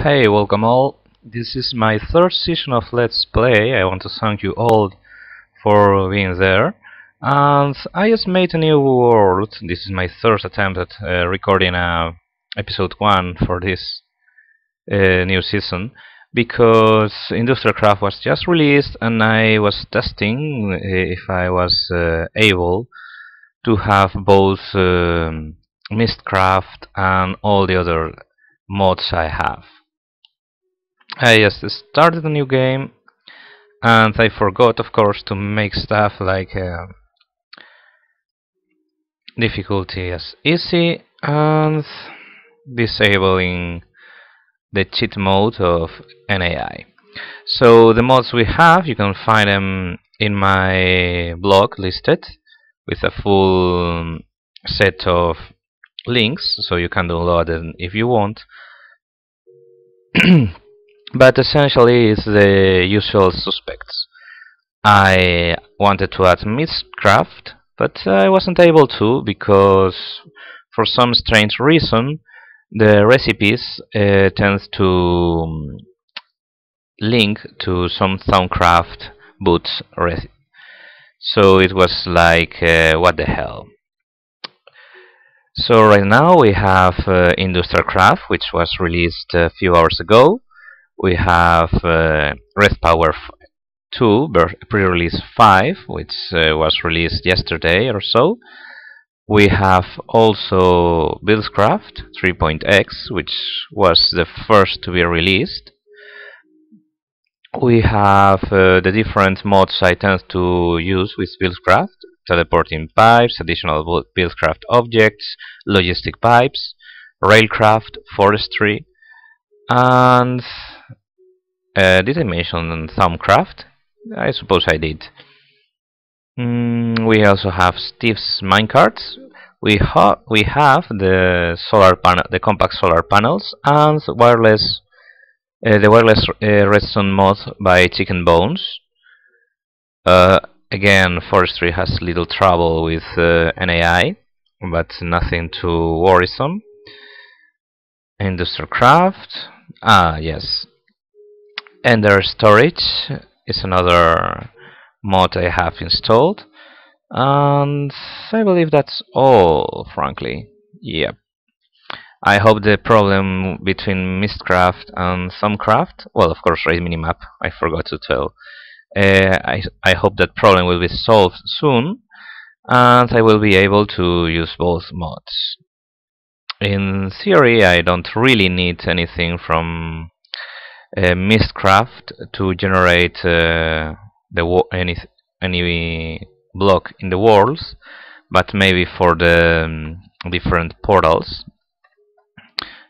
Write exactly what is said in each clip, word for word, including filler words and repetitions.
Hey, welcome all. This is my third session of Let's Play. I want to thank you all for being there. And I just made a new world. This is my third attempt at uh, recording uh, episode one for this uh, new season, because IndustrialCraft was just released and I was testing if I was uh, able to have both um, Mystcraft and all the other mods I have. I just started a new game and I forgot, of course, to make stuff like uh, difficulty as easy and disabling the cheat mode of N A I. So the mods we have, you can find them in my blog listed with a full set of links, so you can download them if you want. But essentially it's the usual suspects. I wanted to add Mystcraft, but I wasn't able to because for some strange reason the recipes uh, tend to link to some Thaumcraft boots recipe. So it was like uh, what the hell. So right now we have uh, IndustrialCraft, which was released a few hours ago. We have uh, RedPower two, pre-release five, which uh, was released yesterday or so. We have also Buildcraft three point X, which was the first to be released. We have uh, the different mods I tend to use with Buildcraft: teleporting pipes, additional Buildcraft objects, logistic pipes, railcraft, forestry, and uh, did I mention Thaumcraft? I suppose I did. Mm, we also have Steve's minecarts. We ha we have the solar panel, the compact solar panels, and wireless uh, the wireless uh, redstone mod by Chicken Bones. Uh, again, forestry has little trouble with uh, N A I, but nothing too worrisome. IndustrialCraft. Ah, yes. Ender Storage is another mod I have installed. And I believe that's all, frankly. Yep. I hope the problem between Mystcraft and Soundcraft, well, of course, Raze Minimap, I forgot to tell. Uh, I, I hope that problem will be solved soon, and I will be able to use both mods. In theory, I don't really need anything from uh, Mystcraft to generate uh, the any any block in the worlds, but maybe for the um, different portals.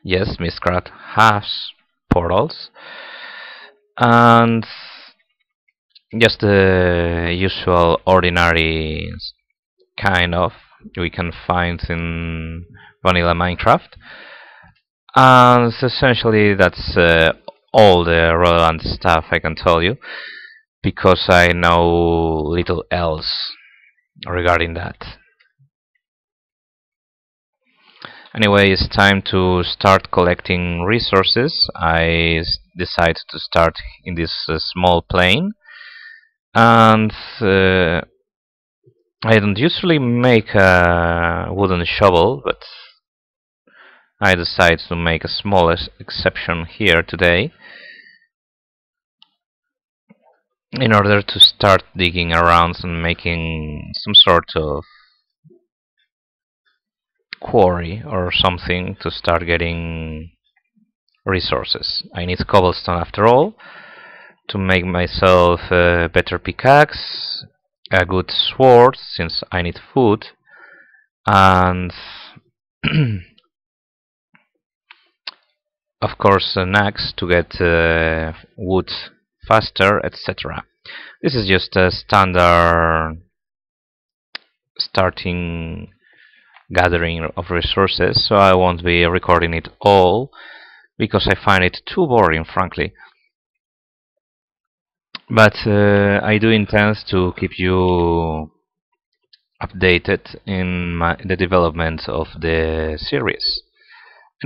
Yes, Mystcraft has portals, and just the usual ordinary kind of we can find in vanilla Minecraft, and essentially that's uh, all the relevant stuff I can tell you, because I know little else regarding that. Anyway, it's time to start collecting resources. I decided to start in this uh, small plane, and uh, I don't usually make a wooden shovel, but I decided to make a small exception here today in order to start digging around and making some sort of quarry or something to start getting resources. I need cobblestone after all to make myself a better pickaxe, a good sword since I need food, and of course an axe to get uh, wood faster, et cetera. This is just a standard starting gathering of resources, so I won't be recording it all because I find it too boring, frankly. But uh, I do intend to keep you updated in my, the development of the series.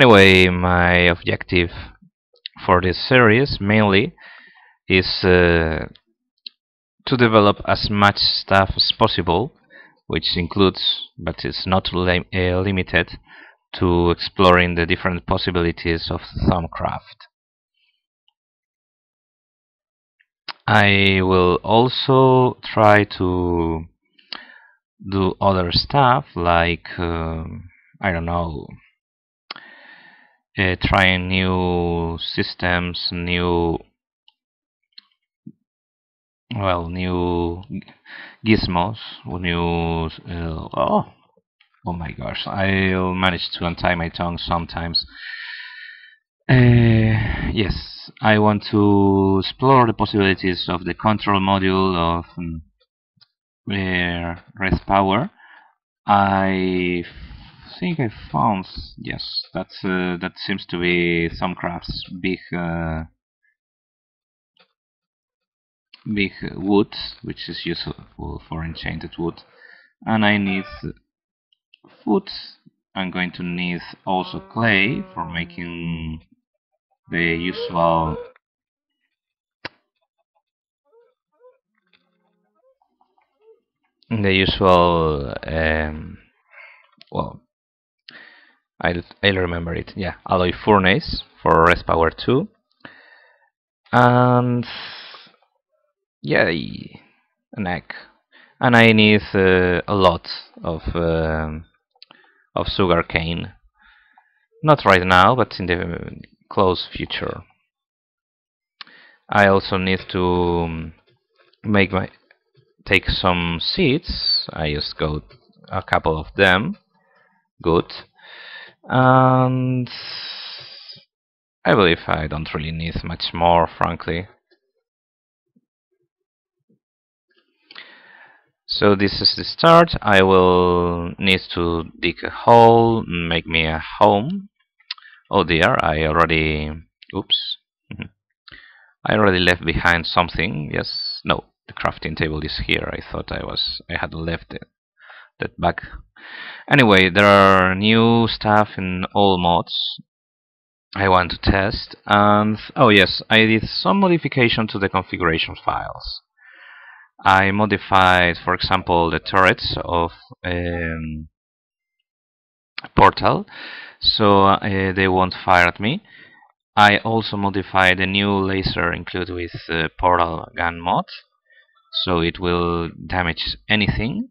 Anyway, my objective for this series mainly is uh, to develop as much stuff as possible, which includes, but is not lim uh, limited to, exploring the different possibilities of Thaumcraft. I will also try to do other stuff like uh, I don't know, uh, trying new systems, new well, new gizmos, new uh, oh, oh my gosh, I'll manage to untie my tongue sometimes. Uh, yes, I want to explore the possibilities of the control module of um, uh, RedPower. I think I found, yes, that's uh, that seems to be Thaumcraft's big uh, big wood, which is useful for enchanted wood, and I need food. I'm going to need also clay for making the usual the usual um, well, I'll, I'll remember it, yeah, alloy furnace for RedPower two, and yay, an egg, and I need uh, a lot of uh, of sugar cane, not right now but in the close future. I also need to make my take some seeds. I just got a couple of them, good, and I believe I don't really need much more, frankly. So this is the start. I will need to dig a hole, make me a home. Oh dear, I already... oops. I already left behind something, yes. No, the crafting table is here. I thought I was... I had left it, that back. Anyway, there are new stuff in all mods I want to test, and... oh yes, I did some modification to the configuration files. I modified, for example, the turrets of um, Portal, so uh, they won't fire at me. I also modified a new laser included with uh, Portal gun mod, so it will damage anything.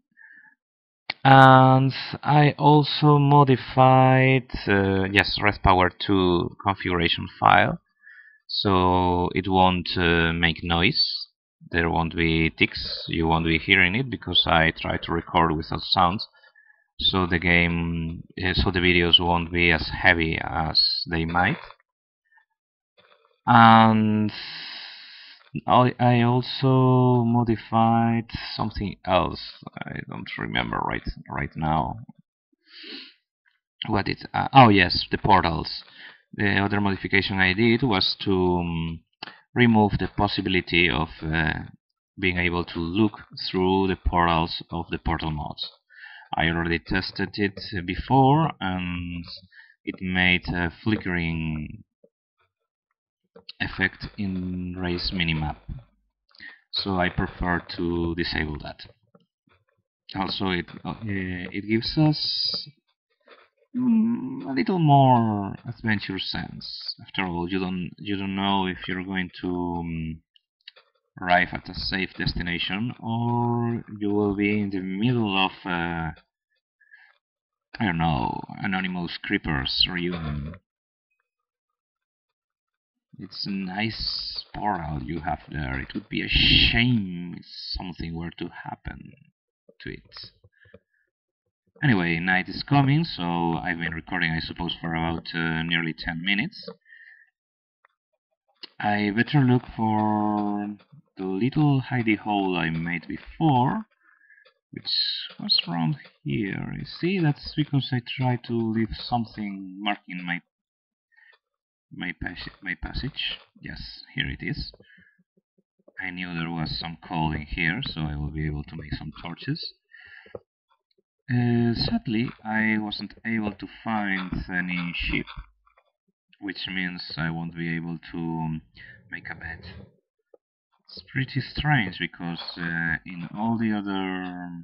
And I also modified, uh, yes, RedPower two configuration file, so it won't uh, make noise. There won't be ticks, you won't be hearing it because I try to record without sound, so the game, so the videos won't be as heavy as they might. And I also modified something else. I don't remember right right now what it. Uh, oh yes, the portals. The other modification I did was to Um, remove the possibility of uh, being able to look through the portals of the portal mods. I already tested it before and it made a flickering effect in Raze Minimap, so I prefer to disable that. Also it, uh, it gives us Mm, a little more adventure sense. After all, you don't you don't know if you're going to um, arrive at a safe destination, or you will be in the middle of uh, I don't know, anonymous creepers reunion. It's a nice portal you have there. It would be a shame if something were to happen to it. Anyway, night is coming, so I've been recording, I suppose, for about uh, nearly ten minutes. I better look for the little hidey hole I made before, which was around here. You see, that's because I tried to leave something marking my my, pas my passage. Yes, here it is. I knew there was some coal in here, so I will be able to make some torches. Uh, sadly, I wasn't able to find any sheep, which means I won't be able to make a bed. It's pretty strange because uh, in all the other...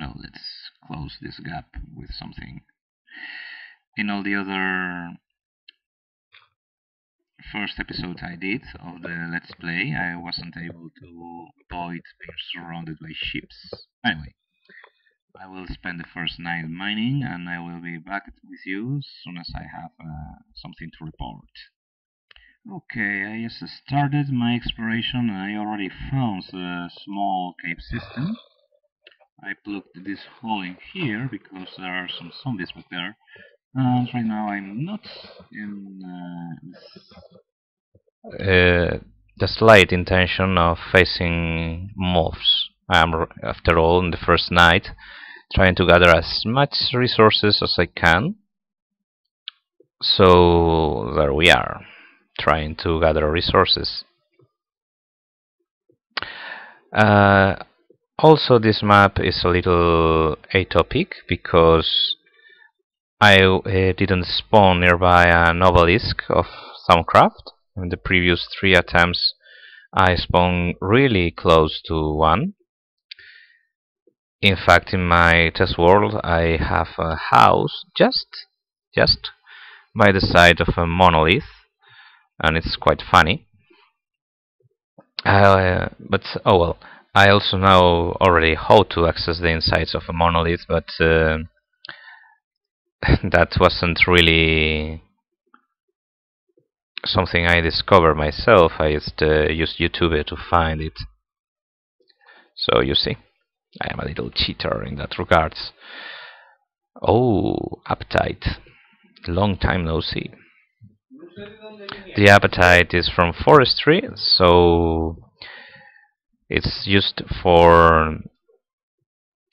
Oh, let's close this gap with something. In all the other first episode I did of the Let's Play, I wasn't able to avoid being surrounded by sheep. Anyway, I will spend the first night mining and I will be back with you as soon as I have uh, something to report. Okay, I just started my exploration and I already found the small cave system. I plugged this hole in here because there are some zombies back there, and right now I'm not in uh, uh, the slight intention of facing mobs. I am, after all, in the first night, trying to gather as much resources as I can. So there we are, trying to gather resources. Uh, Also, this map is a little atopic because I uh, didn't spawn nearby an obelisk of Soundcraft. In the previous three attempts, I spawned really close to one. In fact, in my test world, I have a house just, just by the side of a monolith, and it's quite funny. Uh, but oh well. I also know already how to access the insides of a monolith, but uh, that wasn't really something I discovered myself. I just uh, used YouTube to find it. So you see, I am a little cheater in that regards. Oh, appetite. Long time no see. The appetite is from forestry, so it's used for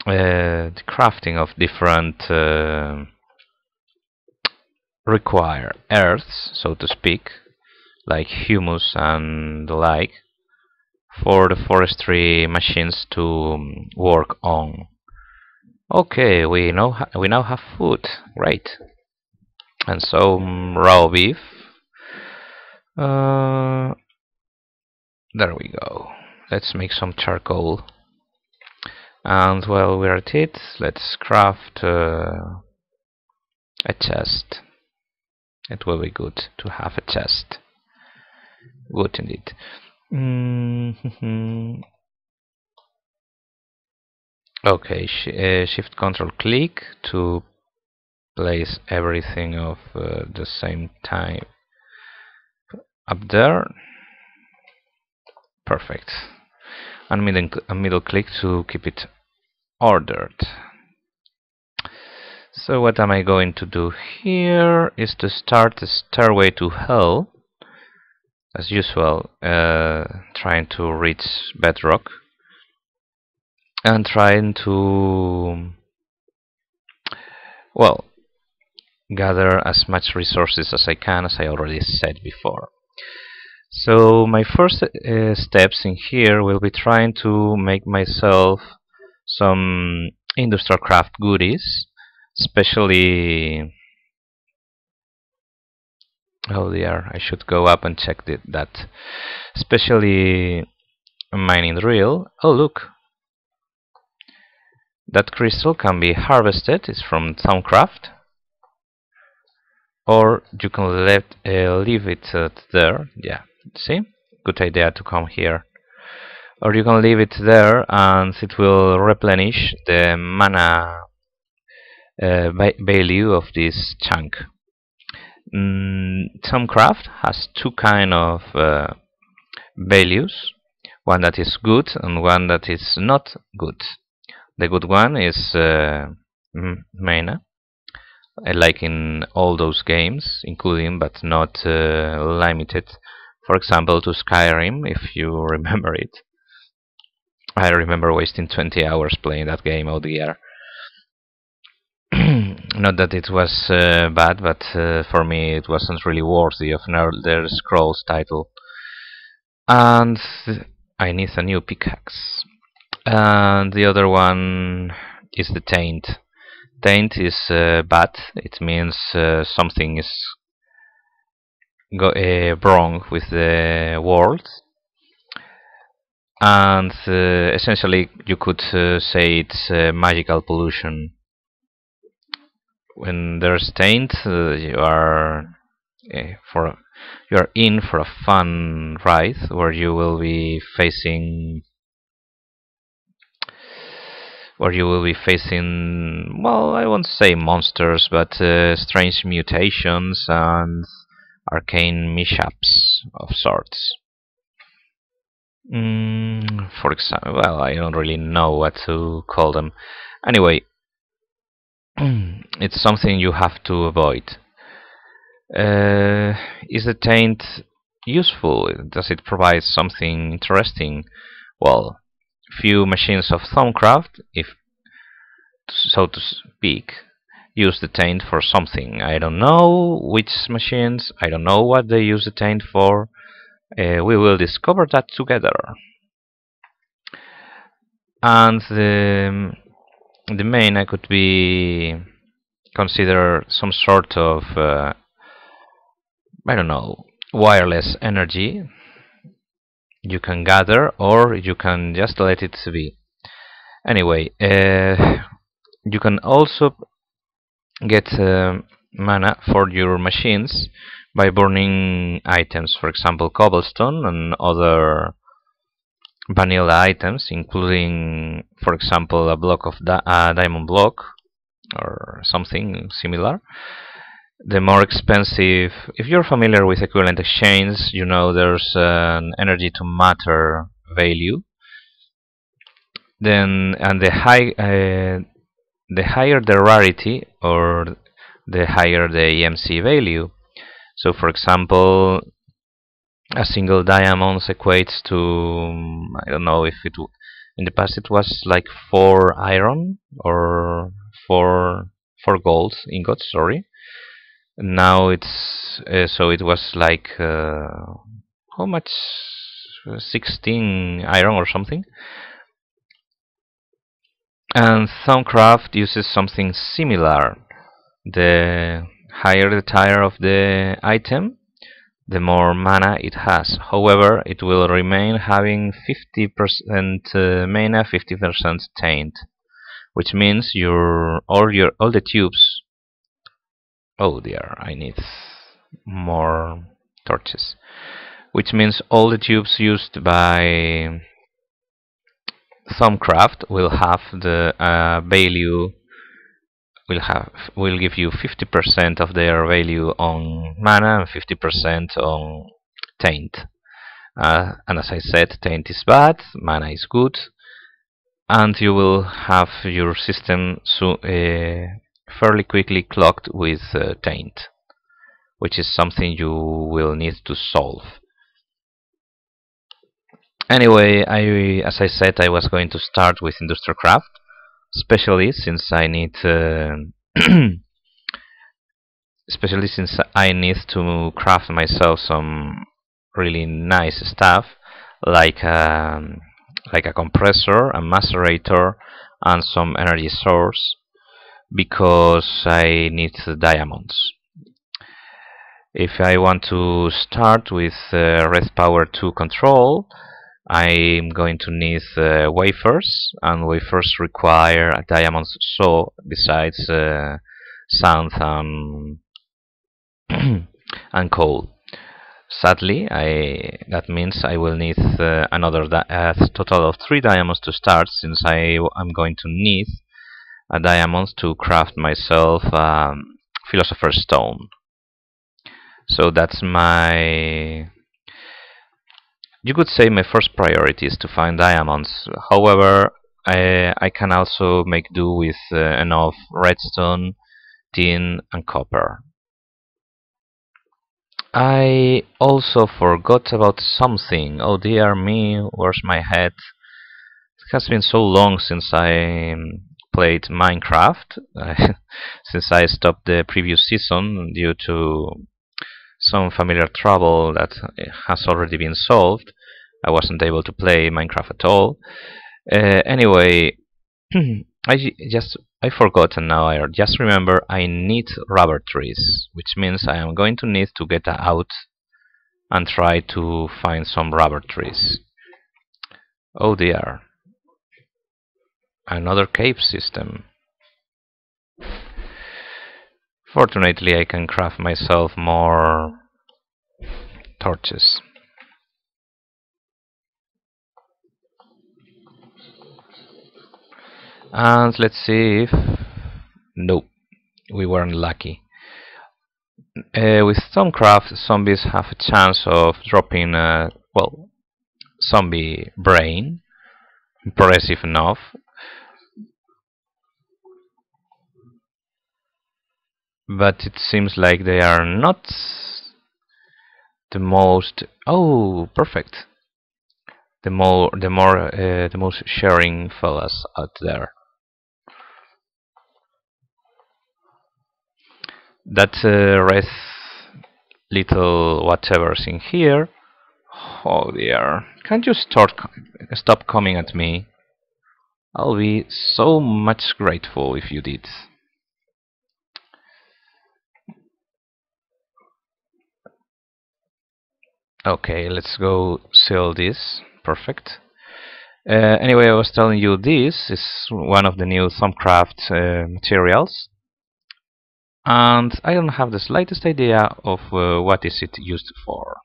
uh, the crafting of different uh, required earths, so to speak, like humus and the like, for the forestry machines to work on. Okay, we now ha we now have food, great, and some raw beef. Uh, there we go. Let's make some charcoal, and while we're at it, let's craft uh, a chest. It will be good to have a chest. Good indeed. Mm-hmm. Okay, sh uh, shift control click to place everything of uh, the same time up there. Perfect. And middle, a middle click to keep it ordered. So what am I going to do here is to start the stairway to hell, as usual, uh, trying to reach bedrock and trying to, well, gather as much resources as I can, as I already said before. So my first uh, steps in here will be trying to make myself some IndustrialCraft goodies, especially... Oh dear, I should go up and check the, that. Especially a mining drill. Oh look! That crystal can be harvested, it's from Thaumcraft. Or you can let, uh, leave it uh, there, yeah. See? Good idea to come here. Or you can leave it there and it will replenish the mana uh, value of this chunk. Mm, Soundcraft has two kind of uh, values. One that is good and one that is not good. The good one is uh, mana, like in all those games, including but not uh, limited. For example, to Skyrim, if you remember it. I remember wasting twenty hours playing that game, oh dear. Not that it was uh, bad, but uh, for me it wasn't really worthy of an Elder Scrolls title. And I need a new pickaxe. And the other one is the taint. Taint is uh, bad, it means uh, something is go, uh, wrong with the world, and uh, essentially you could uh, say it's uh, magical pollution. When they're stained, uh, you are uh, for you are in for a fun ride where you will be facing where you will be facing well, I won't say monsters, but uh, strange mutations and arcane mishaps of sorts. Mm, for example, well, I don't really know what to call them. Anyway, it's something you have to avoid. Uh, is the taint useful? Does it provide something interesting? Well, few machines of Thaumcraft, if so to speak, use the taint for something. I don't know which machines, I don't know what they use the taint for. Uh, we will discover that together. And the, the main I could be consider some sort of uh, I don't know, wireless energy you can gather, or you can just let it be. Anyway, uh, you can also get uh, mana for your machines by burning items, for example cobblestone and other vanilla items, including for example a block of di a diamond block or something similar. The more expensive, if you're familiar with equivalent exchange, you know there's an energy to matter value. Then and the high uh, the higher the rarity, or the higher the E M C value. So for example, a single diamond equates to, I don't know if it w in the past it was like four iron or four four gold ingots, sorry. Now it's uh, so it was like uh, how much, sixteen iron or something. And Soundcraft uses something similar. The higher the tier of the item, the more mana it has. However, it will remain having fifty percent uh, mana, fifty percent taint, which means your all your all the tubes. Oh dear, I need more torches. Which means all the tubes used by Thaumcraft will have the uh, value, will have will give you fifty percent of their value on mana and fifty percent on taint. Uh, and as I said, taint is bad, mana is good, and you will have your system so, uh, fairly quickly clogged with uh, taint, which is something you will need to solve. Anyway, I, as I said, I was going to start with IndustrialCraft, especially since I need, uh, especially since I need to craft myself some really nice stuff, like um, like a compressor, a macerator, and some energy source, because I need diamonds. If I want to start with uh, RedPower to control, I'm going to need uh, wafers, and wafers require a diamond saw besides uh, sand and, and coal. Sadly, I that means I will need uh, another uh, total of three diamonds to start, since I am going to need a diamond to craft myself a um, philosopher's stone. So that's my, you could say my first priority is to find diamonds. However, I, I can also make do with uh, enough redstone, tin and copper. I also forgot about something. Oh dear me, where's my head? It has been so long since I played Minecraft, since I stopped the previous season due to some familiar trouble that has already been solved. I wasn't able to play Minecraft at all. Uh, anyway, I just I forgot, and now I just remember I need rubber trees, which means I am going to need to get out and try to find some rubber trees. Oh dear, another cave system. Fortunately, I can craft myself more torches. And let's see if... no, we weren't lucky. Uh, with Thaumcraft, zombies have a chance of dropping a, well, zombie brain. Impressive enough. But it seems like they are not the most... oh, perfect! The more, the more, uh, the most sharing fellas out there. That uh, red little whatever's in here. Oh dear! Can't you start co stop coming at me? I'll be so much grateful if you did. Okay, let's go seal this. Perfect. Uh, anyway, I was telling you this is one of the new Thaumcraft uh, materials. And I don't have the slightest idea of uh, what is it used for.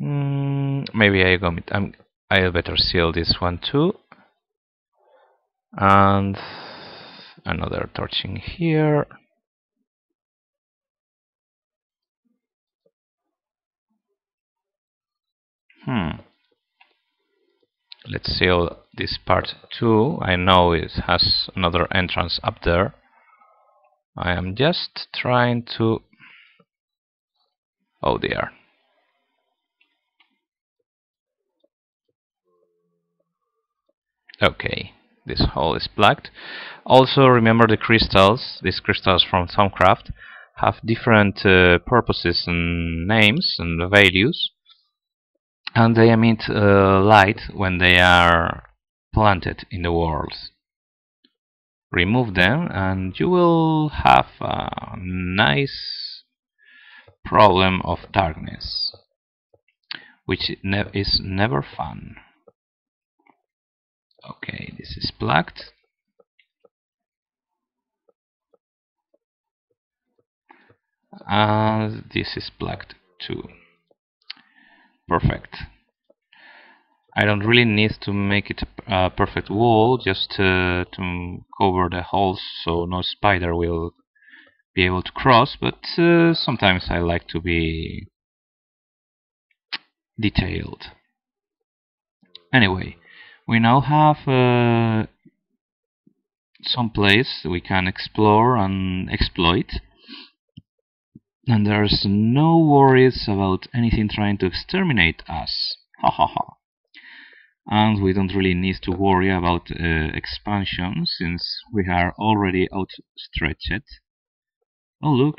Mm, maybe I go. I'm, I'll better seal this one too. And another torch in here. Hmm. Let's seal this part too. I know it has another entrance up there. I am just trying to... oh dear. Okay, this hole is plugged. Also remember the crystals. These crystals from Soundcraft have different uh, purposes and names and values, and they emit uh, light when they are planted in the world. Remove them and you will have a nice problem of darkness, which ne is never fun. Okay, this is plugged. And this is plugged too. Perfect. I don't really need to make it a perfect wall, just uh, to cover the holes so no spider will be able to cross, but uh, sometimes I like to be detailed. Anyway, we now have uh, some place we can explore and exploit. And there's no worries about anything trying to exterminate us. Ha ha ha. And we don't really need to worry about uh, expansion, since we are already outstretched. Oh look!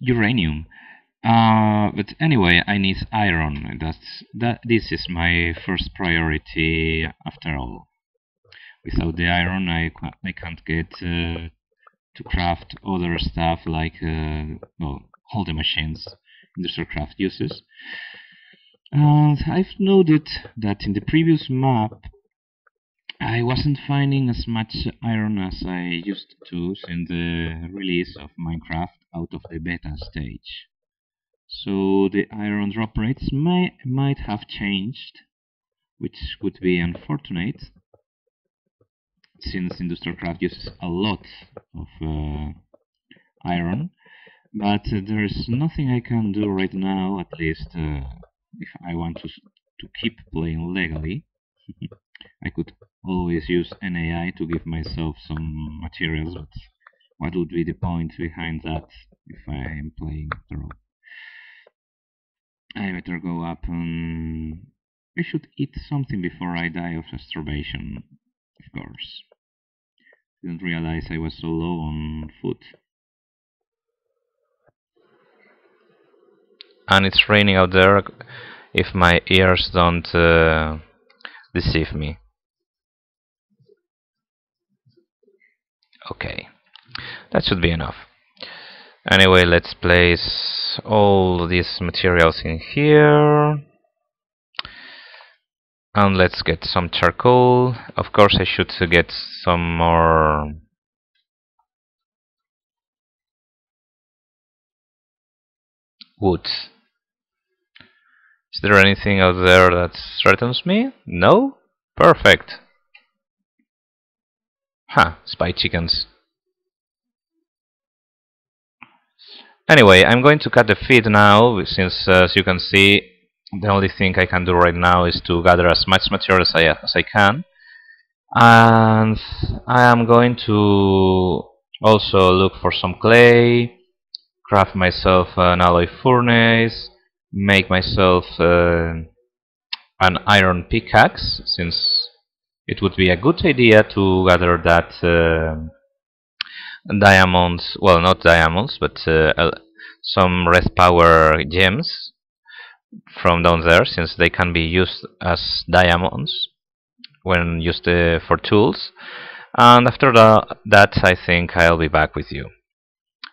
Uranium. Uh, but anyway, I need iron. That's, that, this is my first priority after all. Without the iron I, I can't get... Uh, to craft other stuff like uh, well, all the machines IndustrialCraft uses. And I've noted that in the previous map I wasn't finding as much iron as I used to since the release of Minecraft out of the beta stage. So the iron drop rates may, might have changed, which would be unfortunate, since IndustrialCraft uses a lot of uh, iron, but uh, there is nothing I can do right now, at least uh, if I want to, to keep playing legally. I could always use N A I to give myself some materials, but what would be the point behind that if I am playing after all? I better go up and... I should eat something before I die of starvation, of course. Didn't realize I was so low on food. And it's raining out there, if my ears don't uh, deceive me. Okay, that should be enough. Anyway, let's place all these materials in here. And let's get some charcoal. Of course, I should get some more wood. Is there anything out there that threatens me? No? Perfect. Huh, spy chickens. Anyway, I'm going to cut the feed now, since uh, as you can see, the only thing I can do right now is to gather as much material as I, as I can. And I am going to also look for some clay, craft myself an alloy furnace, make myself uh, an iron pickaxe, since it would be a good idea to gather that uh, diamonds, well, not diamonds, but uh, some RedPower gems from down there, since they can be used as diamonds when used uh, for tools. And after the, that, I think I'll be back with you.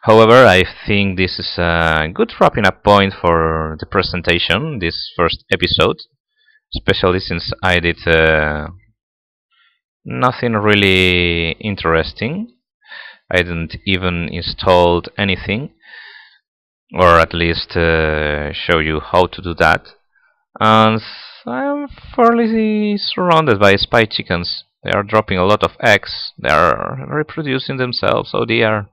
However, I think this is a good wrapping up point for the presentation, this first episode, especially since I did uh, nothing really interesting. I didn't even install anything, or at least uh, show you how to do that. And I'm fairly surrounded by spy chickens. They are dropping a lot of eggs. They are reproducing themselves. Oh dear.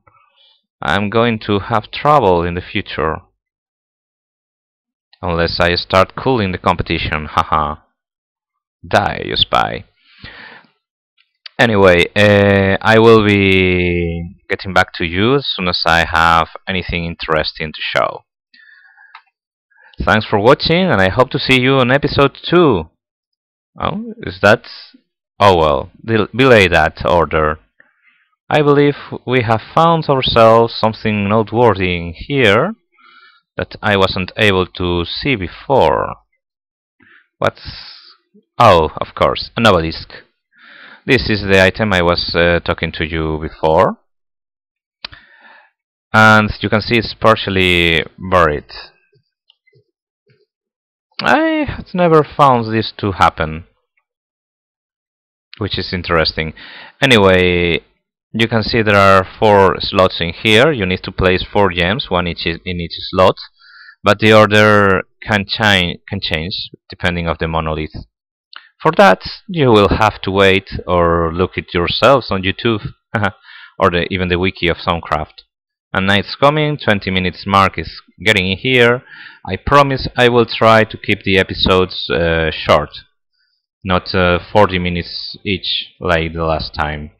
I'm going to have trouble in the future. Unless I start cooling the competition. Haha. Die, you spy. Anyway, uh, I will be getting back to you as soon as I have anything interesting to show. Thanks for watching, and I hope to see you on episode two. Oh, is that... Oh well, del delay that order. I believe we have found ourselves something noteworthy in here that I wasn't able to see before. What's... Oh, of course, an obelisk. This is the item I was uh, talking to you before. And you can see it's partially buried. I had never found this to happen, which is interesting. Anyway, you can see there are four slots in here. You need to place four gems, one each in each slot, but the order can, chi can change depending on the monolith. For that, you will have to wait or look it yourselves on YouTube or the, even the wiki of Soundcraft. And night's coming, twenty minutes mark is getting in here. I promise I will try to keep the episodes uh, short, not uh, forty minutes each like the last time.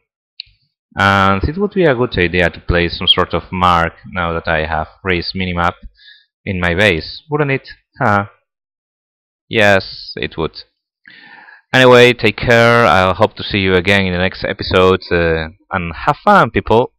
And it would be a good idea to place some sort of mark now that I have Raze Minimap in my base, wouldn't it? Huh? Yes, it would. Anyway, take care, I'll hope to see you again in the next episode, uh, and have fun, people!